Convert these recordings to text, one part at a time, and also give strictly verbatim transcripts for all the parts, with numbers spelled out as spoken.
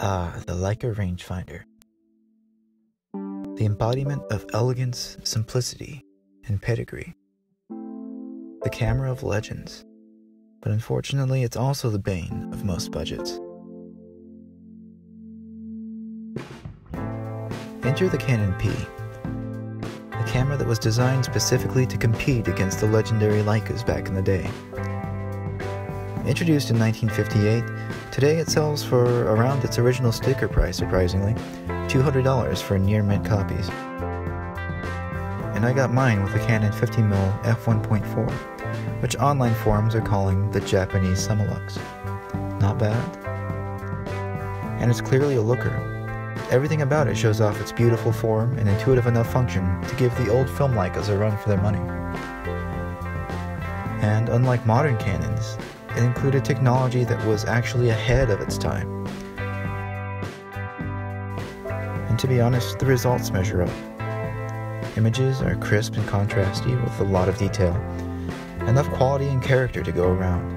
Ah, the Leica rangefinder. The embodiment of elegance, simplicity, and pedigree. The camera of legends. But unfortunately, it's also the bane of most budgets. Enter the Canon P, a camera that was designed specifically to compete against the legendary Leicas back in the day. Introduced in nineteen fifty-eight, today it sells for around its original sticker price, surprisingly, two hundred dollars for near-mint copies. And I got mine with a Canon fifty millimeter f one point four. which online forums are calling the Japanese Semilux. Not bad. And it's clearly a looker. Everything about it shows off its beautiful form and intuitive enough function to give the old film Leicas a run for their money. And unlike modern Canons, it included technology that was actually ahead of its time. And to be honest, the results measure up. Images are crisp and contrasty with a lot of detail. Enough quality and character to go around.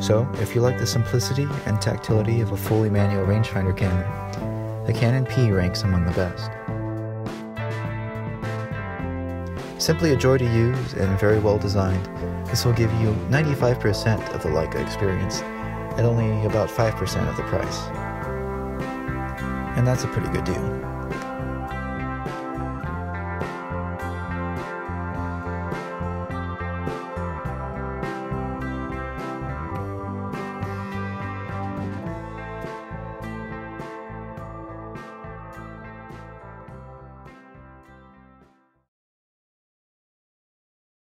So, if you like the simplicity and tactility of a fully manual rangefinder camera, the Canon P ranks among the best. Simply a joy to use and very well designed, this will give you ninety-five percent of the Leica experience at only about five percent of the price. And that's a pretty good deal.